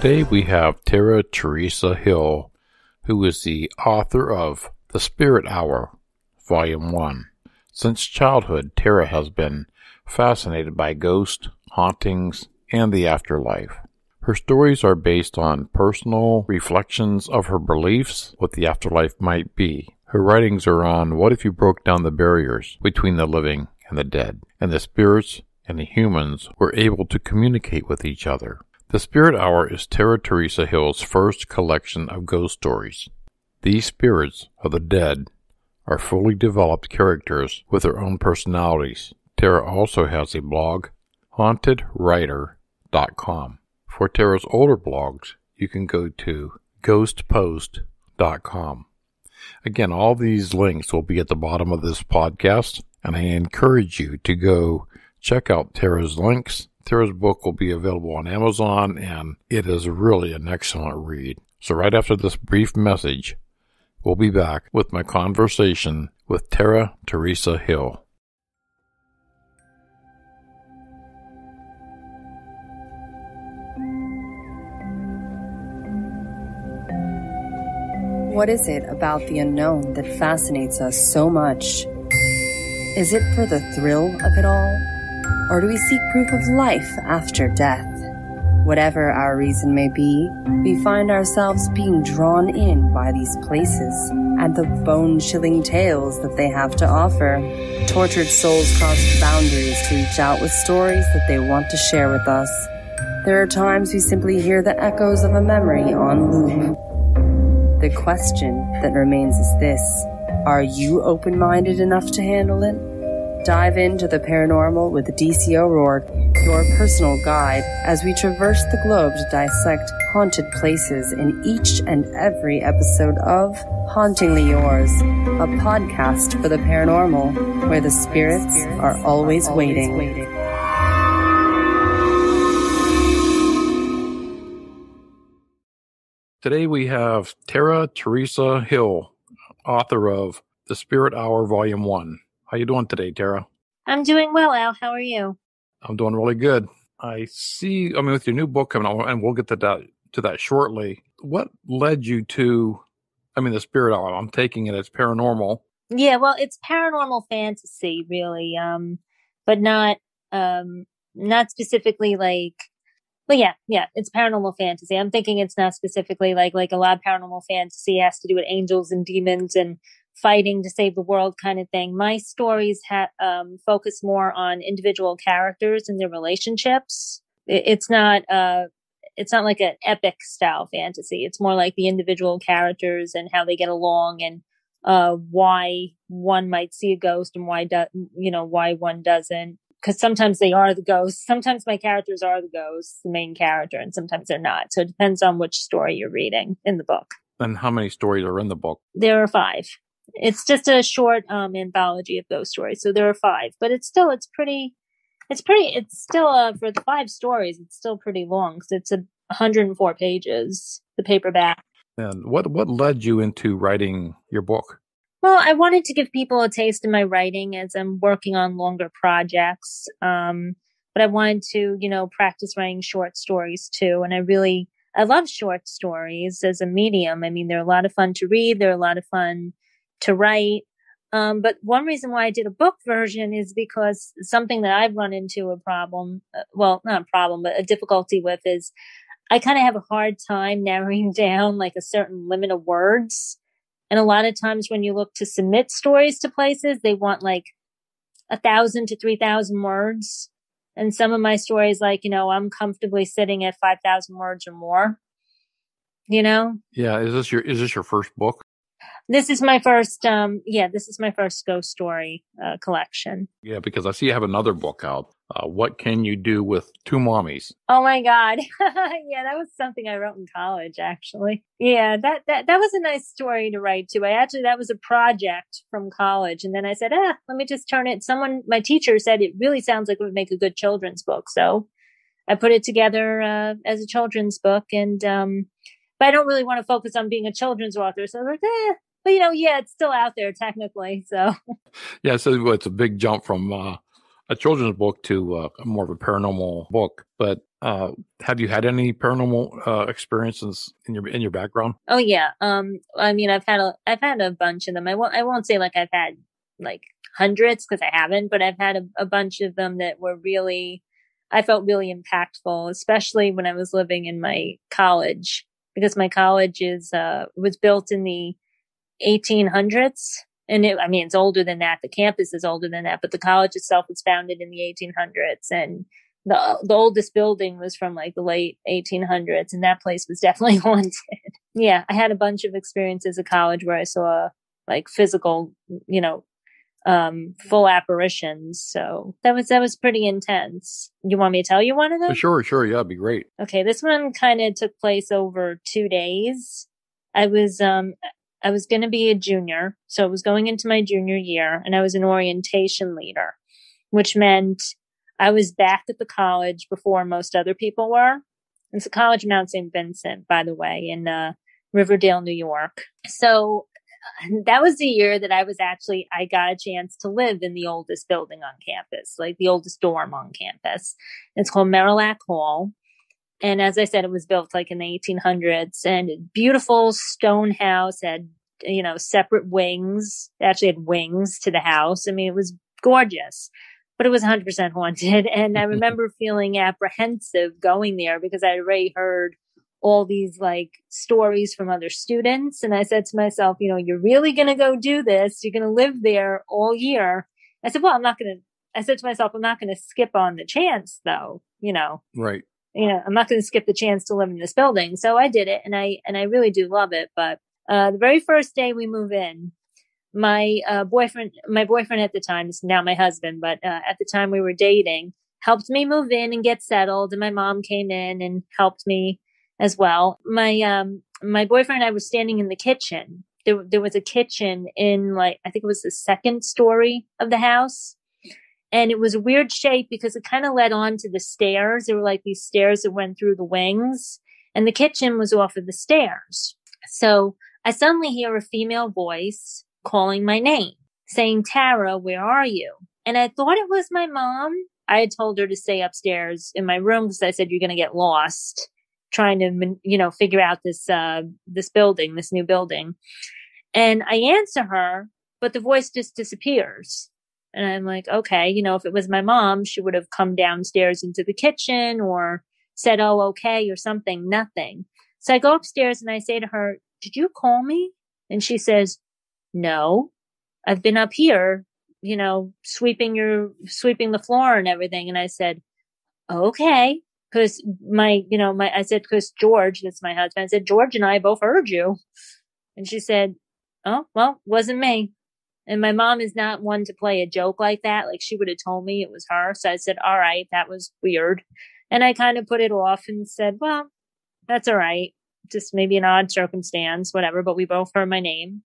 Today we have Tara Theresa Hill, who is the author of The Spirit Hour, Volume 1. Since childhood, Tara has been fascinated by ghosts, hauntings, and the afterlife. Her stories are based on personal reflections of her beliefs, what the afterlife might be. Her writings are on what if you broke down the barriers between the living and the dead, and the spirits and the humans were able to communicate with each other. The Spirit Hour is Tara Theresa Hill's first collection of ghost stories. These spirits of the dead are fully developed characters with their own personalities. Tara also has a blog, hauntedwriter.com. For Tara's older blogs, you can go to ghostpost.com. Again, all these links will be at the bottom of this podcast, and I encourage you to go check out Tara's links. Tara's book will be available on Amazon, and it is really an excellent read. So right after this brief message, we'll be back with my conversation with Tara Theresa Hill. What is it about the unknown that fascinates us so much? Is it for the thrill of it all? Or do we seek proof of life after death? Whatever our reason may be, we find ourselves being drawn in by these places and the bone-chilling tales that they have to offer. Tortured souls cross boundaries to reach out with stories that they want to share with us. There are times we simply hear the echoes of a memory on loop. The question that remains is this: are you open-minded enough to handle it? Dive into the paranormal with DC O'Rourke, your personal guide, as we traverse the globe to dissect haunted places in each and every episode of Hauntingly Yours, a podcast for the paranormal, where the spirits are always waiting. Today we have Tara Theresa Hill, author of The Spirit Hour, Volume 1. How you doing today, Tara? I'm doing well, Al. How are you? I'm doing really good. With your new book coming out, and we'll get to that shortly, what led you to, The Spirit Hour? I'm taking it as paranormal. Yeah, well, it's paranormal fantasy, really, but not specifically like... But yeah, it's paranormal fantasy. I'm thinking it's not specifically like a lot of paranormal fantasy has to do with angels and demons and fighting to save the world kind of thing. My stories focus more on individual characters and their relationships. It's not like an epic style fantasy. It's more like the individual characters and how they get along and why one might see a ghost and why one doesn't. Because sometimes they are the ghosts. Sometimes my characters are the ghosts, the main character, and sometimes they're not. So it depends on which story you're reading in the book. And how many stories are in the book? There are 5. It's just a short anthology of ghost stories. So there are 5, but for the 5 stories, it's still pretty long. So it's 104 pages, the paperback. And what led you into writing your book? Well, I wanted to give people a taste in my writing as I'm working on longer projects. But I wanted to, practice writing short stories too. And I love short stories as a medium. They're a lot of fun to read. They're a lot of fun to write. But one reason why I did a book version is because something that I've run into a difficulty with is I kind of have a hard time narrowing down like a certain limit of words. And a lot of times when you look to submit stories to places, they want like 1,000 to 3,000 words. And some of my stories, I'm comfortably sitting at 5,000 words or more, Yeah. Is this your first book? This is my first, ghost story collection. Yeah, because I see you have another book out. What Can You Do with Two Mommies? Oh, my God. Yeah, that was something I wrote in college, actually. Yeah, that was a nice story to write, too. That was a project from college. And then I said, let me just turn it. My teacher said it really sounds like it would make a good children's book. So I put it together as a children's book. And but I don't really want to focus on being a children's author. So I was like, But, it's still out there technically. So yeah, so it's a big jump from a children's book to more of a paranormal book. But Have you had any paranormal experiences in your background? Oh yeah. I mean, I've had a bunch of them. I won't say like I've had like hundreds, because I haven't, but I've had a bunch of them that were really, I felt really impactful, especially when I was living in my college, because my college was built in the 1800s. And it's older than that. The campus is older than that, but the college itself was founded in the 1800s. And the oldest building was from like the late 1800s. And that place was definitely haunted. Yeah. I had a bunch of experiences at college where I saw like physical, full apparitions. So that was pretty intense. You want me to tell you one of them? Sure. Yeah, it'd be great. Okay. This one kind of took place over 2 days. I was going to be a junior. So I was going into my junior year, and I was an orientation leader, which meant I was back at the college before most other people were. It's a college, Mount St. Vincent, by the way, in Riverdale, New York. So that was the year that I got a chance to live in the oldest building on campus, like the oldest dorm on campus. It's called Merrillac Hall. And as I said, it was built like in the 1800s, and beautiful stone house, had, separate wings. It actually had wings to the house. I mean, it was gorgeous, but it was 100% haunted. And I remember feeling apprehensive going there because I already heard all these like stories from other students. And I said to myself, you're really going to go do this. You're going to live there all year. I said, well, I'm not going to skip on the chance though, Right. I'm not going to skip the chance to live in this building. So I did it, and I really do love it. But the very first day we move in, my boyfriend at the time, is now my husband, but at the time we were dating, helped me move in and get settled. And my mom came in and helped me as well. My boyfriend and I were standing in the kitchen. There was a kitchen in I think it was the second story of the house. And it was a weird shape because it kind of led on to the stairs. There were like these stairs that went through the wings, and the kitchen was off of the stairs. So I suddenly hear a female voice calling my name, saying, "Tara, where are you?" And I thought it was my mom. I had told her to stay upstairs in my room because I said, "You're going to get lost trying to, figure out this new building." And I answer her, but the voice just disappears. And I'm like, okay, if it was my mom, she would have come downstairs into the kitchen or said, "Oh, okay," or something, nothing. So I go upstairs and I say to her, "Did you call me?" And she says, "No, I've been up here, sweeping the floor and everything." And I said, "Okay." Cause I said, George, that's my husband. I said, "George and I both heard you." And she said, "Oh, well, wasn't me." And my mom is not one to play a joke like that. Like, she would have told me it was her. So I said, "All right, that was weird." And I kind of put it off and said, "Well, that's all right. Just maybe an odd circumstance, whatever. But we both heard my name."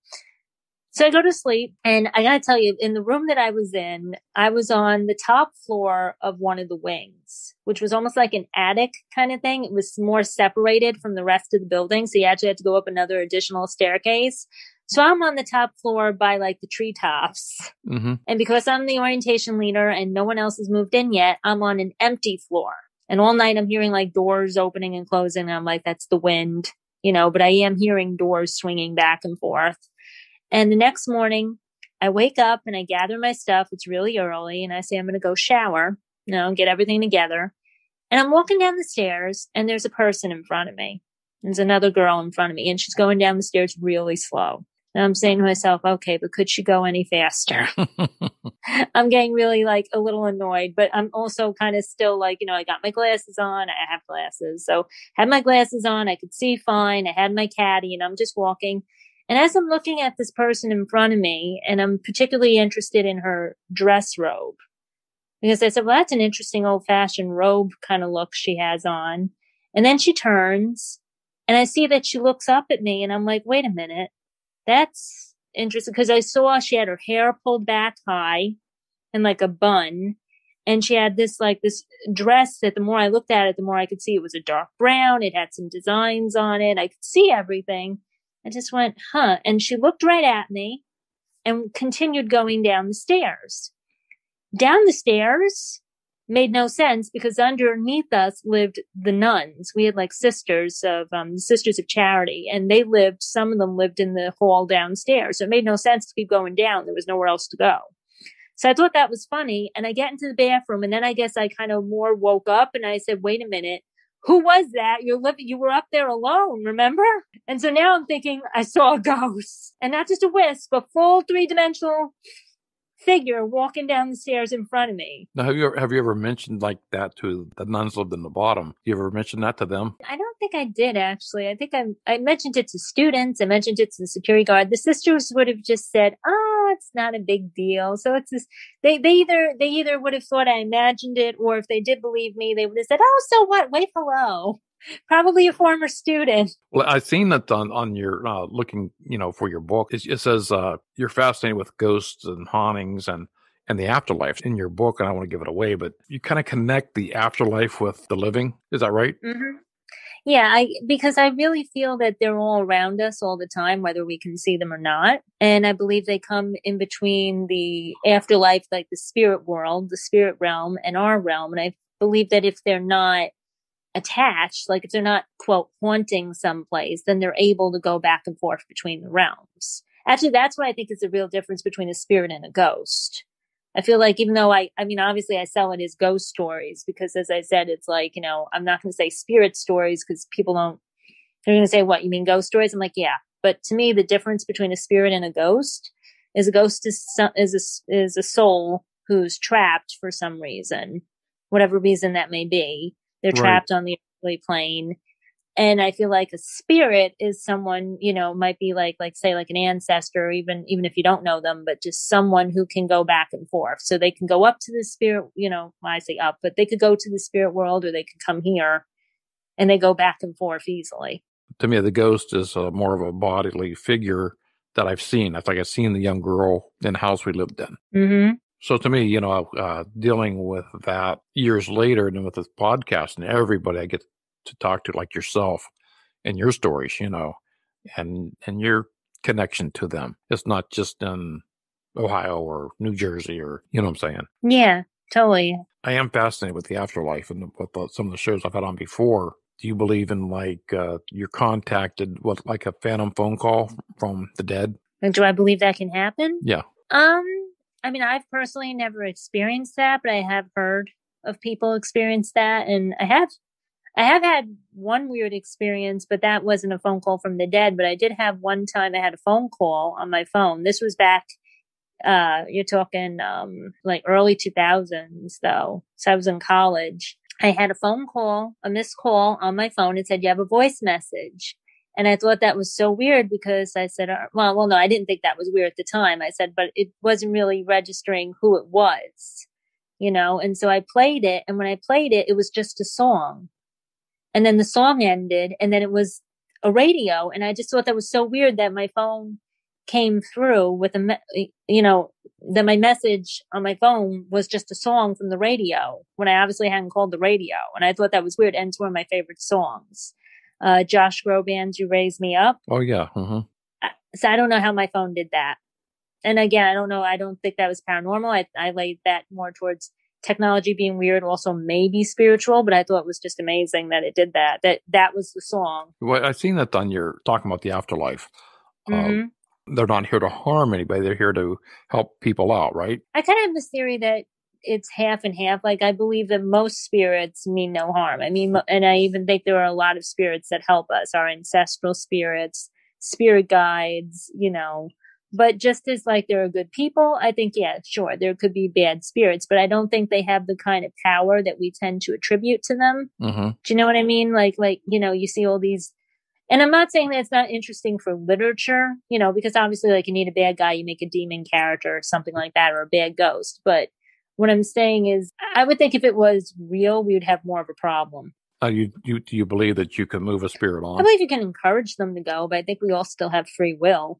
So I go to sleep. And I got to tell you, in the room that I was in, I was on the top floor of one of the wings, which was almost like an attic kind of thing. It was more separated from the rest of the building. So you actually had to go up another additional staircase. So I'm on the top floor by like the treetops. Mm-hmm. And because I'm the orientation leader and no one else has moved in yet, I'm on an empty floor. And all night I'm hearing like doors opening and closing. And I'm like, that's the wind, but I am hearing doors swinging back and forth. And the next morning I wake up and I gather my stuff. It's really early. And I say, I'm going to go shower, get everything together. And I'm walking down the stairs and there's a person in front of me. There's another girl in front of me and she's going down the stairs really slow. And I'm saying to myself, okay, but could she go any faster? I'm getting really like a little annoyed, but I'm also kind of still like, I got my glasses on. I have glasses. So I had my glasses on. I could see fine. I had my caddy and I'm just walking. And as I'm looking at this person in front of me, and I'm particularly interested in her dress robe, because I said, well, that's an interesting old fashioned robe kind of look she has on. And then she turns and I see that she looks up at me and I'm like, wait a minute. That's interesting, because I saw she had her hair pulled back high and like a bun. And she had this dress that the more I looked at it, the more I could see it was a dark brown. It had some designs on it. I could see everything. I just went, huh. And she looked right at me and continued going down the stairs. made no sense because underneath us lived the nuns. We had like Sisters of Charity, and they lived, some of them lived in the hall downstairs. So it made no sense to keep going down. There was nowhere else to go. So I thought that was funny. And I get into the bathroom, and then I guess I kind of more woke up, and I said, wait a minute, who was that? You were up there alone, remember? And so now I'm thinking I saw a ghost, and not just a wisp, but full three-dimensional figure walking down the stairs in front of me. Now, have you ever mentioned like that to the nuns lived in the bottom? You ever mentioned that to them? I don't think I did, actually. I think I mentioned it to students. I mentioned it to the security guard. The sisters would have just said, oh, it's not a big deal. So it's this, they either would have thought I imagined it, or if they did believe me, they would have said, oh, so what? Wave hello. Probably a former student. Well, I've seen that on your looking, for your book. It says you're fascinated with ghosts and hauntings and the afterlife in your book. And I don't want to give it away, but you kind of connect the afterlife with the living. Is that right? Mm-hmm. Yeah, because I really feel that they're all around us all the time, whether we can see them or not. And I believe they come in between the afterlife, like the spirit world, the spirit realm, and our realm. And I believe that if they're not attached, like if they're not, quote, haunting someplace, then they're able to go back and forth between the realms. Actually, that's what I think is the real difference between a spirit and a ghost. I feel like, even though obviously I sell it as ghost stories, because as I said, it's like, I'm not going to say spirit stories because they're going to say, what, you mean ghost stories? I'm like, yeah. But to me, the difference between a spirit and a ghost is a ghost is a soul who's trapped for some reason, whatever reason that may be. They're trapped on the earthly plane. And I feel like a spirit is someone, might be like an ancestor, even if you don't know them, but just someone who can go back and forth. So they can go up to the spirit, I say up, but they could go to the spirit world, or they could come here, and they go back and forth easily. To me, the ghost is more of a bodily figure that I've seen. It's like I've seen the young girl in the house we lived in. Mm-hmm. So to me, dealing with that years later, and with this podcast and everybody I get to talk to, like yourself and your stories, and your connection to them. It's not just in Ohio or New Jersey, or, what I'm saying? Yeah, totally. I am fascinated with the afterlife, and with some of the shows I've had on before. Do you believe in you're contacted with like a phantom phone call from the dead? And do I believe that can happen? Yeah. I've personally never experienced that, but I have heard of people experience that. And I have had one weird experience, but that wasn't a phone call from the dead. But I did have one time I had a phone call on my phone. This was back, you're talking like early 2000s, though. So I was in college. I had a phone call, a missed call on my phone. It said, you have a voice message. And I thought that was so weird, because I said, well, no, I didn't think that was weird at the time. I said, but it wasn't really registering who it was, And so I played it. And when I played it, it was just a song. And then the song ended, and then it was a radio. And I just thought that was so weird that my phone came through with that my message on my phone was just a song from the radio, when I obviously hadn't called the radio. And I thought that was weird. And it's one of my favorite songs. Josh Groban's You Raise Me Up. Oh, yeah. Uh-huh. So I don't know how my phone did that. And again, I don't know. I don't think that was paranormal. I laid that more towards technology being weird, also maybe spiritual, but I thought it was just amazing that it did that, that was the song. Well, I've seen that on your talking about the afterlife. Mm-hmm. They're not here to harm anybody. They're here to help people out, right? I kind of have this theory that it's half and half. Like, I believe that most spirits mean no harm. I mean, and I even think there are a lot of spirits that help us, our ancestral spirits, spirit guides, But just as like there are good people, I think, yeah, sure, there could be bad spirits, but I don't think they have the kind of power that we tend to attribute to them. Mm-hmm. Do you know what I mean? You see all these. And I'm not saying that it's not interesting for literature, because obviously, you need a bad guy, you make a demon character or something like that, or a bad ghost. But what I'm saying is, I would think if it was real, we would have more of a problem. Do you believe that you can move a spirit on? I believe you can encourage them to go, but I think we all still have free will,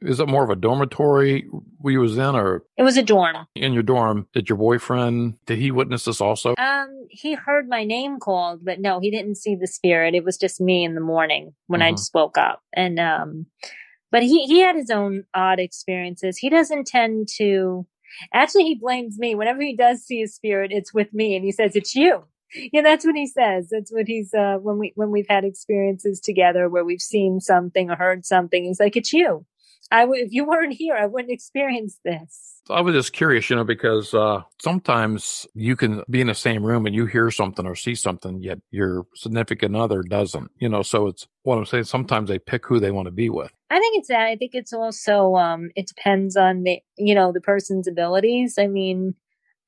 Is it more of a dormitory we was in, or? It was a dorm. In your dorm, did your boyfriend, did he witness this also? He heard my name called, but no, he didn't see the spirit. It was just me in the morning when I just woke up. And, but he had his own odd experiences. He doesn't tend to... Actually, he blames me. Whenever he does see a spirit, it's with me. And he says, it's you. Yeah, that's what he says. That's what he's, when we've had experiences together where we've seen something or heard something, he's like, it's you. If you weren't here, I wouldn't experience this. I was just curious, because sometimes you can be in the same room and you hear something or see something, yet your significant other doesn't, so it's what I'm saying. Sometimes they pick who they want to be with. I think it's that. I think it's also, it depends on the, the person's abilities. I mean,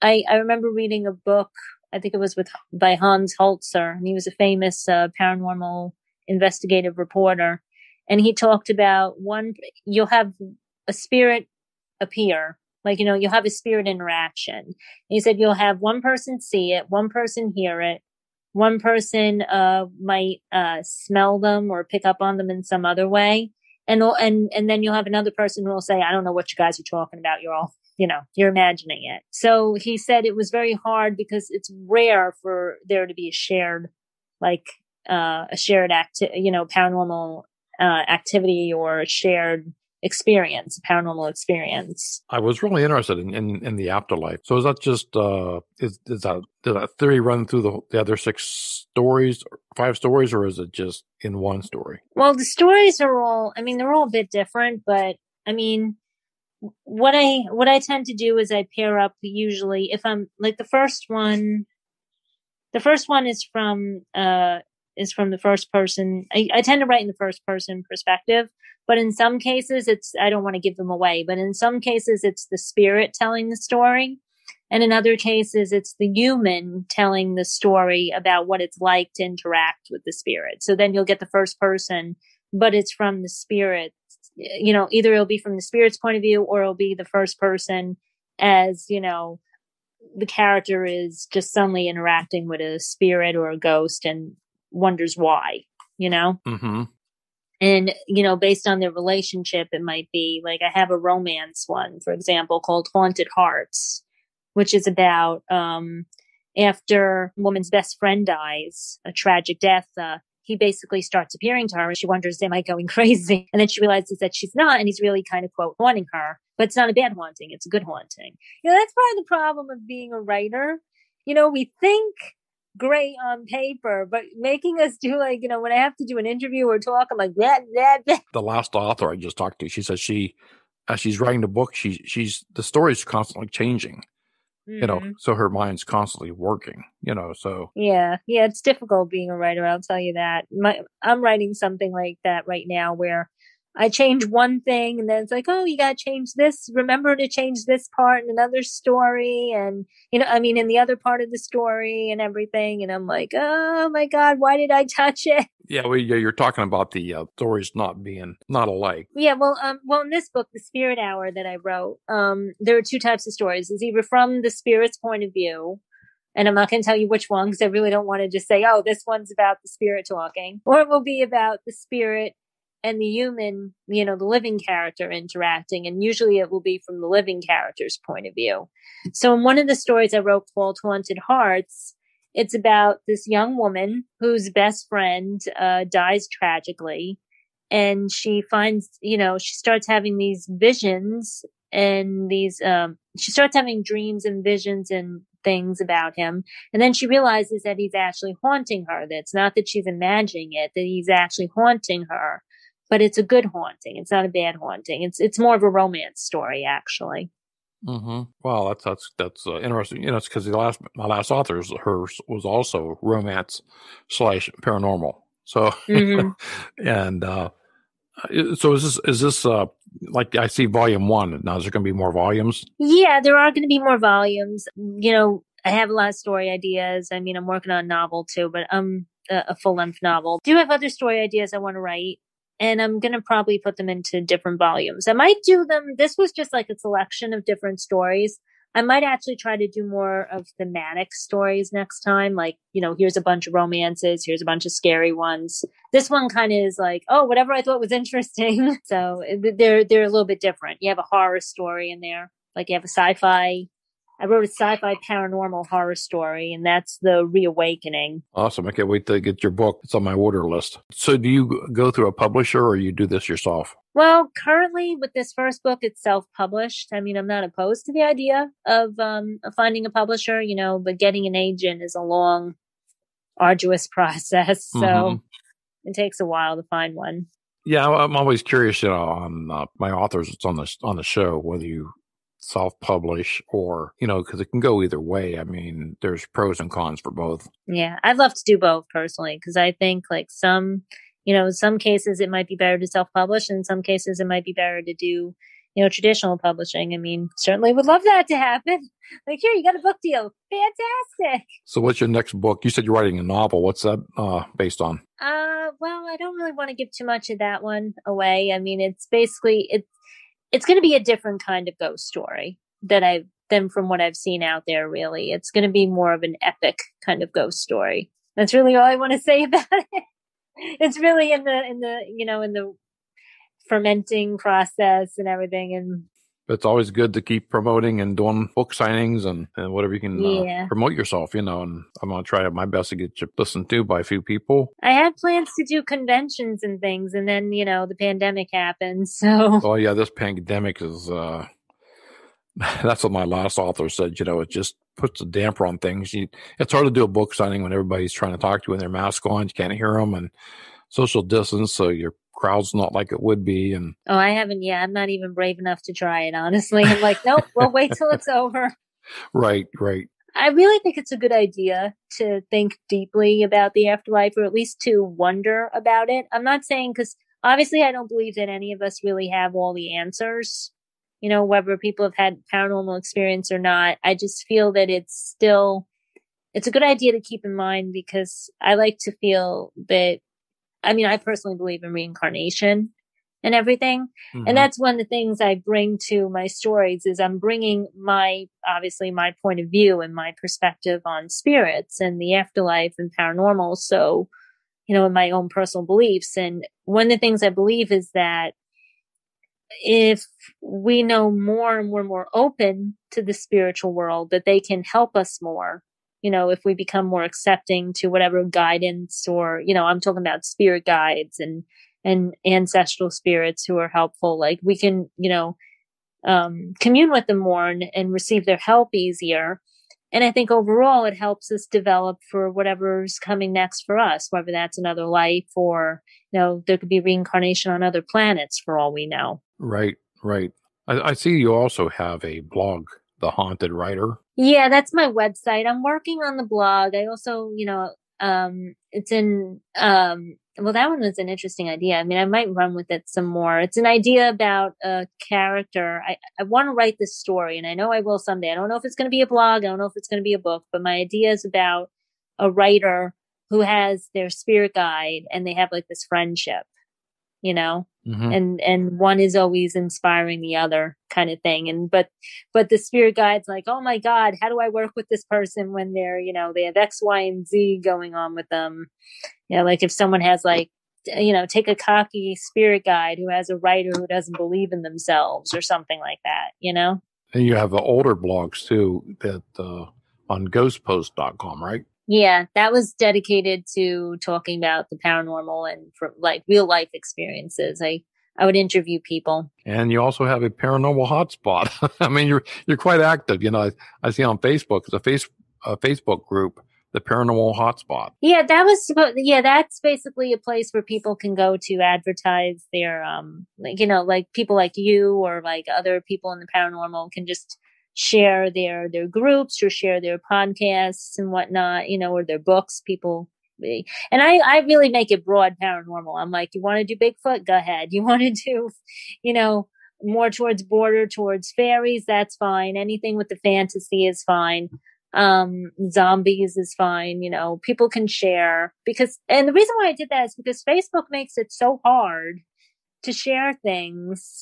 I remember reading a book, I think it was by Hans Holzer, and he was a famous paranormal investigative reporter. And he talked about you'll have a spirit appear, you'll have a spirit interaction. And he said, you'll have one person see it, one person hear it, one person might smell them or pick up on them in some other way. And then you'll have another person who will say, I don't know what you guys are talking about. You're all, you're imagining it. So he said it was very hard because it's rare for there to be a shared, paranormal activity or shared experience, paranormal experience. I was really interested in the afterlife. So is that just is that theory run through the other five stories, or is it just in one story? Well, the stories are all, they're all a bit different, but what I tend to do is I pair up usually. If I'm the first one is from the first person. I tend to write in the first person perspective, but in some cases I don't want to give them away, but in some cases it's the spirit telling the story. And in other cases, it's the human telling the story about what it's like to interact with the spirit. So then you'll get the first person, but it's from the spirit, either it'll be from the spirit's point of view, or it'll be the first person as, the character is just suddenly interacting with a spirit or a ghost and wonders why, Mm-hmm. And, based on their relationship, it might be like, I have a romance one, for example, called Haunted Hearts, which is about after a woman's best friend dies, a tragic death, he basically starts appearing to her and she wonders, am I going crazy? And then she realizes that she's not. And he's really kind of, quote, haunting her. But it's not a bad haunting. It's a good haunting. That's part of the problem of being a writer. We think great on paper, but making us do when I have to do an interview or talk, I'm like, blah, blah. The last author I just talked to, she says as she's writing the book, she's the story's constantly changing. Mm-hmm. So her mind's constantly working, so. Yeah, it's difficult being a writer, I'll tell you that. I'm writing something like that right now where I change one thing and then it's like, oh, you got to change this. Remember to change this part in another story. And, in the other part of the story and everything. And I'm like, oh my God, why did I touch it? Yeah. Well, you're talking about the stories not being not alike. Yeah. Well, in this book, The Spirit Hour that I wrote, there are two types of stories. It's either from the spirit's point of view. And I'm not going to tell you which one, because I really don't want to just say, oh, this one's about the spirit talking, or it will be about the spirit and the human, the living character interacting. And usually it will be from the living character's point of view. So in one of the stories I wrote called Haunted Hearts, it's about this young woman whose best friend dies tragically. And she finds, she starts having these visions and these, she starts having dreams and visions and things about him. And then she realizes that he's actually haunting her. That it's not that she's imagining it, that he's actually haunting her. But it's a good haunting. It's not a bad haunting. It's more of a romance story, actually. Mm-hmm. Wow, that's interesting. It's because my last author's hers was also romance / paranormal. So mm-hmm. And so is this like I see volume one now? Is there going to be more volumes? Yeah, there are going to be more volumes. I have a lot of story ideas. I'm working on a novel too, but a full length novel. Do you have other story ideas I want to write? And I'm going to probably put them into different volumes. I might do them. This was just like a selection of different stories. I might actually try to do more of thematic stories next time. Like, here's a bunch of romances. Here's a bunch of scary ones. This one kind of is like, oh, whatever I thought was interesting. So they're a little bit different. You have a horror story in there. Like you have a sci-fi I wrote a sci-fi paranormal horror story, and that's The Reawakening. Awesome. I can't wait to get your book. It's on my order list. So do you go through a publisher or you do this yourself? Well, currently with this first book, it's self-published. I mean, I'm not opposed to the idea of finding a publisher, you know, but getting an agent is a long, arduous process. So it takes a while to find one. Yeah, I'm always curious, you know, on my authors that's on the show, whether you self-publish or, you know, because it can go either way. I mean, there's pros and cons for both. Yeah, I'd love to do both personally, because I think like some, you know, some cases it might be better to self-publish, and in some cases it might be better to do, you know, traditional publishing. I mean, certainly would love that to happen. Like, here, you got a book deal. Fantastic. So what's your next book? You said you're writing a novel. What's that based on? Well, I don't really want to give too much of that one away. I mean, it's basically, it's going to be a different kind of ghost story than from what I've seen out there, really. It's going to be more of an epic kind of ghost story. That's really all I want to say about it. It's really in the fermenting process and everything. And it's always good to keep promoting and doing book signings and whatever you can promote yourself, you know, and I'm going to try my best to get you listened to by a few people. I had plans to do conventions and things, and then, you know, the pandemic happened. So, oh yeah, this pandemic is, that's what my last author said, you know, it just puts a damper on things. It's hard to do a book signing when everybody's trying to talk to you with their mask on, you can't hear them and social distance. So you're, crowd's not like it would be. And oh, I haven't. Yeah, I'm not even brave enough to try it, honestly. I'm like, nope, we'll wait till it's over. Right. I really think it's a good idea to think deeply about the afterlife, or at least to wonder about it. I'm not saying, because obviously I don't believe that any of us really have all the answers, you know, whether people have had paranormal experience or not. I just feel that it's a good idea to keep in mind, because I like to feel that, I mean, I personally believe in reincarnation and everything. Mm-hmm. And that's one of the things I bring to my stories, is I'm bringing my point of view and my perspective on spirits and the afterlife and paranormal. So, you know, in my own personal beliefs. And one of the things I believe is that if we know more and we're more open to the spiritual world, that they can help us more. You know, if we become more accepting to whatever guidance, or, you know, I'm talking about spirit guides and ancestral spirits who are helpful, like we can, you know, commune with them more and receive their help easier. And I think overall, it helps us develop for whatever's coming next for us, whether that's another life or, you know, there could be reincarnation on other planets for all we know. Right. I see you also have a blog, The Haunted Writer. Yeah, that's my website. I'm working on the blog. I also, you know, that one was an interesting idea. I mean, I might run with it some more. It's an idea about a character. I want to write this story, and I know I will someday. I don't know if it's going to be a blog. I don't know if it's going to be a book, but my idea is about a writer who has their spirit guide and they have like this friendship, you know? Mm-hmm. And one is always inspiring the other kind of thing. And, but the spirit guide's like, oh my God, how do I work with this person when they're, you know, they have X, Y, and Z going on with them. You know, like if someone has like, you know, take a cocky spirit guide who has a writer who doesn't believe in themselves or something like that, you know? And you have the older blogs too, that, on ghostpost.com, right? Yeah, that was dedicated to talking about the paranormal and for, like, real life experiences. I would interview people. And you also have a paranormal hotspot. I mean, you're quite active. You know, I see on Facebook, it's a Facebook group, the Paranormal Hotspot. Yeah, that's basically a place where people can go to advertise their, like, you know, like people like you or like other people in the paranormal can just share their groups or share their podcasts and whatnot, you know, or their books. People, and I really make it broad paranormal. I'm like, you want to do Bigfoot? Go ahead. You want to do, you know, more towards border, towards fairies? That's fine. Anything with the fantasy is fine. Zombies is fine. You know, people can share because, and the reason why I did that is because Facebook makes it so hard to share things,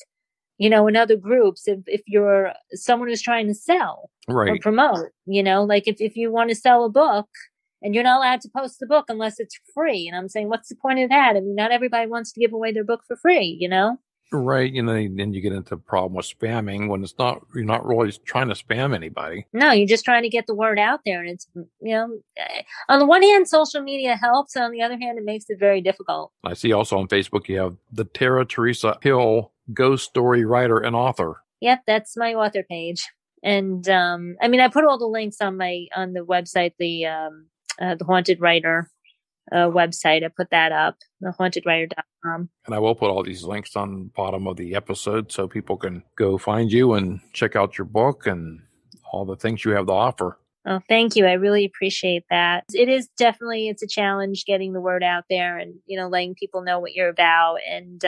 you know, in other groups, if you're someone who's trying to sell right. or promote, you know, like if you want to sell a book and you're not allowed to post the book unless it's free. And I'm saying, what's the point of that? I mean, not everybody wants to give away their book for free, you know? Right, you know, and then you get into the problem with spamming when it's not, you're not really trying to spam anybody. No, you're just trying to get the word out there. And it's, you know, on the one hand, social media helps. On the other hand, it makes it very difficult. I see also on Facebook, you have the Tara Theresa Hill ghost story writer and author. Yep, that's my author page. And, I mean, I put all the links on my, on the website, the Haunted Writer website. I put that up, the hauntedwriter.com. And I will put all these links on the bottom of the episode so people can go find you and check out your book and all the things you have to offer. Oh, thank you. I really appreciate that. It is definitely, it's a challenge getting the word out there and, you know, letting people know what you're about. And,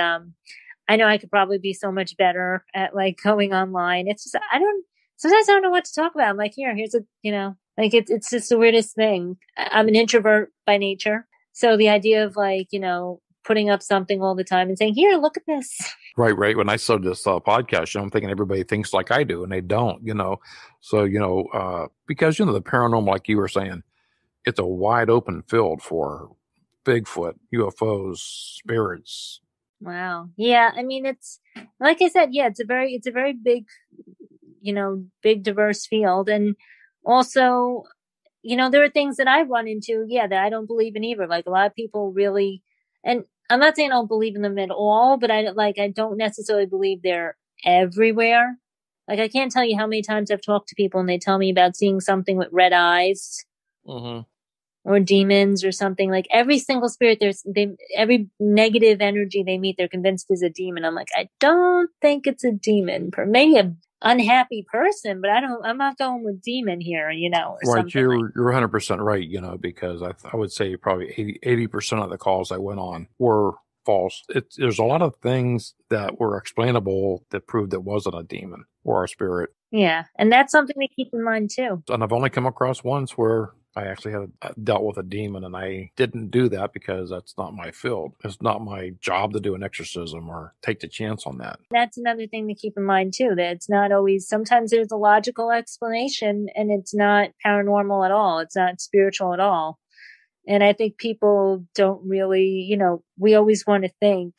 I know I could probably be so much better at like going online. It's just, sometimes I don't know what to talk about. I'm like, here's a, you know, like it's just the weirdest thing. I'm an introvert by nature. So the idea of like, you know, putting up something all the time and saying, here, look at this. Right. When I started this podcast, I'm thinking everybody thinks like I do and they don't, you know. So, you know, because, you know, the paranormal, like you were saying, it's a wide open field for Bigfoot, UFOs, spirits. Wow. Yeah. I mean, it's like I said, yeah, it's a very big, you know, big diverse field. And also, you know, there are things that I run into, yeah, that I don't believe in either. Like a lot of people really, and I'm not saying I don't believe in them at all, but I don't necessarily believe they're everywhere. Like I can't tell you how many times I've talked to people and they tell me about seeing something with red eyes. Mm-hmm. Or demons or something. Like every single spirit, every negative energy they meet, they're convinced is a demon. I'm like, I don't think it's a demon. Maybe an unhappy person, but I'm not going with demon here, you know. Or right, you're 100% right, you know, because I would say probably 80% of the calls I went on were false. There's a lot of things that were explainable that proved it wasn't a demon or a spirit. Yeah, and that's something to keep in mind too. And I've only come across once where I actually had dealt with a demon, and I didn't do that because that's not my field. It's not my job to do an exorcism or take the chance on that. That's another thing to keep in mind, too, that it's not always, sometimes there's a logical explanation, and it's not paranormal at all. It's not spiritual at all. And I think people don't really, you know, we always want to think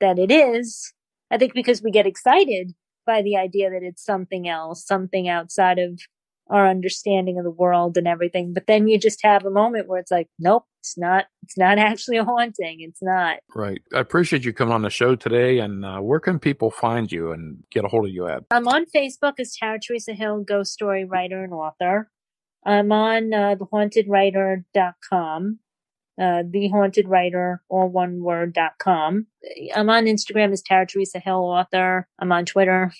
that it is. I think because we get excited by the idea that it's something else, something outside of our understanding of the world and everything. But then you just have a moment where it's like, nope, it's not actually a haunting. It's not. Right. I appreciate you coming on the show today. And where can people find you and get a hold of you at? I'm on Facebook as Tara Theresa Hill, ghost story writer and author. I'm on thehauntedwriter.com, thehauntedwriter, all one word.com. I'm on Instagram as Tara Theresa Hill, author. I'm on Twitter.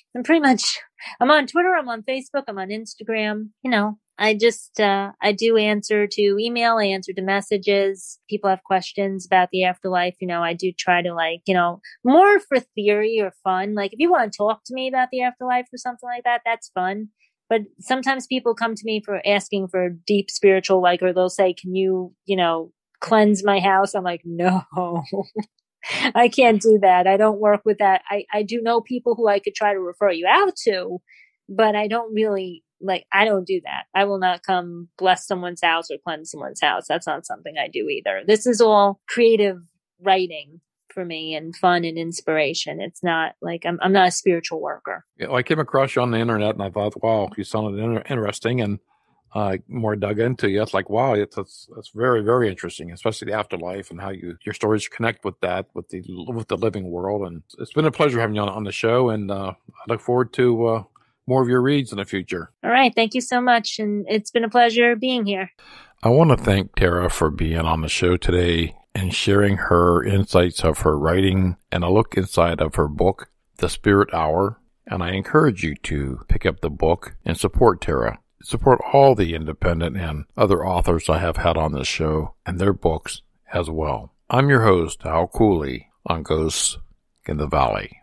I'm on Twitter, I'm on Facebook, I'm on Instagram. You know, I just, I do answer to email, I answer to messages. People have questions about the afterlife. You know, I do try to like, you know, more for theory or fun. Like if you want to talk to me about the afterlife or something like that, that's fun. But sometimes people come to me for asking for deep spiritual, like, or they'll say, can you, you know, cleanse my house? I'm like, no. I can't do that. I don't work with that. I do know people who I could try to refer you out to, but I don't really like, I don't do that. I will not come bless someone's house or cleanse someone's house. That's not something I do either. This is all creative writing for me and fun and inspiration. It's not like I'm not a spiritual worker. Yeah, well, I came across you on the internet and I thought, wow, you sounded interesting. And more dug into you. It's like, wow, it's very, very interesting, especially the afterlife and how your stories connect with that, with the living world. And it's been a pleasure having you on the show. And I look forward to more of your reads in the future. All right. Thank you so much. And it's been a pleasure being here. I want to thank Tara for being on the show today and sharing her insights of her writing and a look inside of her book, The Spirit Hour. And I encourage you to pick up the book and support Tara. Support all the independent and other authors I have had on this show and their books as well. I'm your host, Al Cooley, on Ghosts in the Valley.